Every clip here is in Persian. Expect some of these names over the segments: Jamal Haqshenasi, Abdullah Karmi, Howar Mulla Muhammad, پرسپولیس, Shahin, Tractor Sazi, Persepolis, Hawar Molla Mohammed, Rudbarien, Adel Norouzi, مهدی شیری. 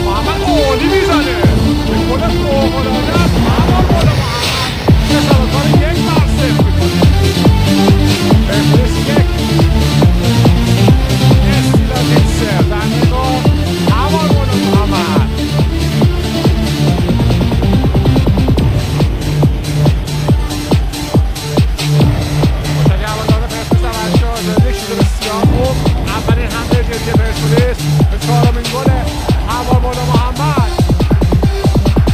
محمد عالی میزنه به گل فوق‌العاده از هوار مولا محمد که سرکار یک برصفر میکنه. پرسپولیس یک استیلاتین سر در نگاه هوار مولا محمد. مشتری هواداره پرسپولیس عوض شد، یک شوت بسیار خوب، اولین حمله جدی پرسپولیس به چهارمین گل هوار مولا محمد.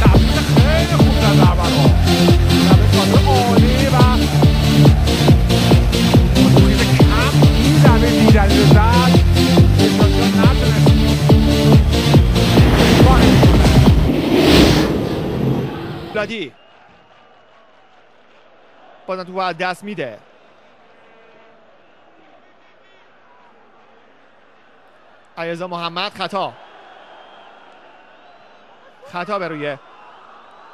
تبدیل خیلی خوب در دربرها تبدیل کادر عالی و خطوری به کم این زمین بیدنی رو زد به شاکی ها نتونست بلادی بازن تو باید دست میده. علیرضا محمد خطا به روی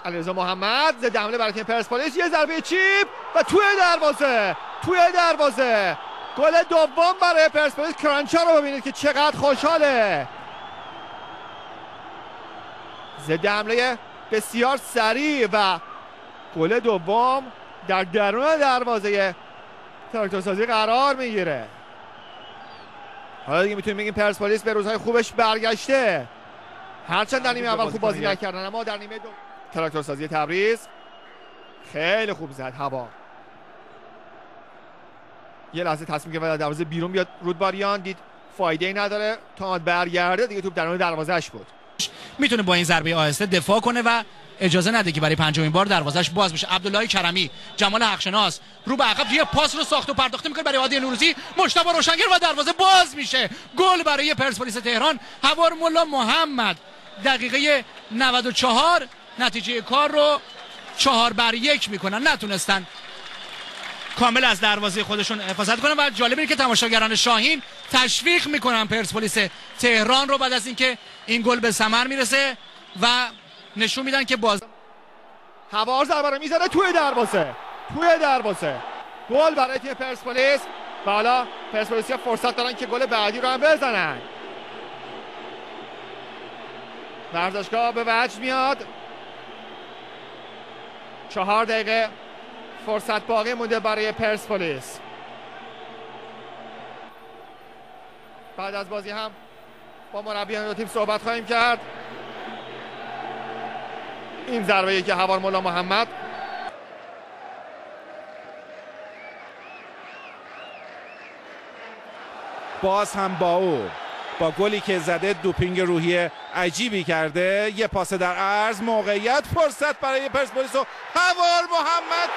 علیرضا محمد ضد حمله برای تیم پرسپولیس. یه ضربه چیپ و توی دروازه گل دوم برای پرسپولیس. کرانچا رو ببینید که چقدر خوشحاله. ضد حمله بسیار سریع و گل دوم در درون دروازه تراکتورسازی قرار میگیره. حالا دیگه میتونیم بگیم پرسپولیس به روزهای خوبش برگشته، هرچند در نیمه اول خوب بازی نکردن اما در نیمه دوم تراکتورسازی تبریز خیلی خوب زد. هوا یه لحظه تصمیم گرفت در دروازه بیرون بیاد، رودباریان دید فایده ای نداره، تا برگرده دیگه توپ درون دروازهش بود. میتونه با این ضربه آهسته دفاع کنه و اجازه نده که برای پنجمین بار دروازه‌اش باز بشه. عبدالله کرمی، جمال حقشناس رو به عقب یه پاس رو ساخت و پرداخته میکنه برای عادل نوروزی، مشتبه روشنگر و دروازه باز میشه. گل برای پرسپولیس تهران. هوار ملا محمد دقیقه 94 نتیجه کار رو 4-1 میکنن. نتونستن کامل از دروازه خودشون حفاظت کنن و جالب اینه که تماشاگران شاهین تشویق میکنن پرسپولیس تهران رو بعد از اینکه این گل به ثمر میرسه و نشون میدن که باز هوار ضربه رو میزنه توی دروازه گل برای تیم پرسپولیس. و حالا پرسپولیسیا فرصت دارن که گل بعدی رو هم بزنن. ورزشگاه به وجد میاد، 4 دقیقه فرصت باقی مونده برای پرسپولیس. بعد از بازی هم با مربیان دو تیم صحبت خواهیم کرد. این ضربه‌ای که هوار مولا محمد باز هم با او با گلی که زده دوپینگ روحی عجیبی کرده. یه پاس در عرض، موقعیت، فرصت برای پرسپولیس و هوار محمد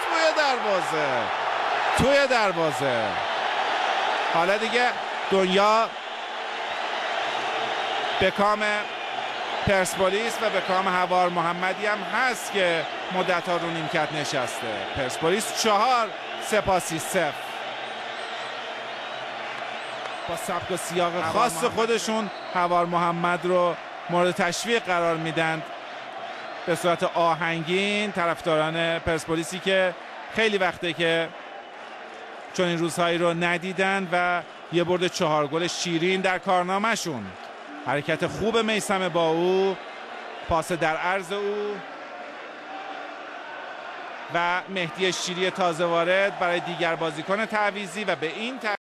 توی دروازه. حالا دیگه دنیا به کام پرسپولیس و به کام هوار محمدی هم هست که مدت‌ها رو نیمکت نشسته. پرسپولیس 4-0. با سبک و سیاق خاص خودشون هوار محمد رو مورد تشویق قرار میدن به صورت آهنگین. طرفداران پرسپولیسی که خیلی وقته که چون این روزهایی رو ندیدن و یه برد 4 گل شیرین در کارنامهشون. حرکت خوب میثم با او، پاس در عرض او و مهدی شیری تازه وارد برای دیگر بازیکن تعویضی و به این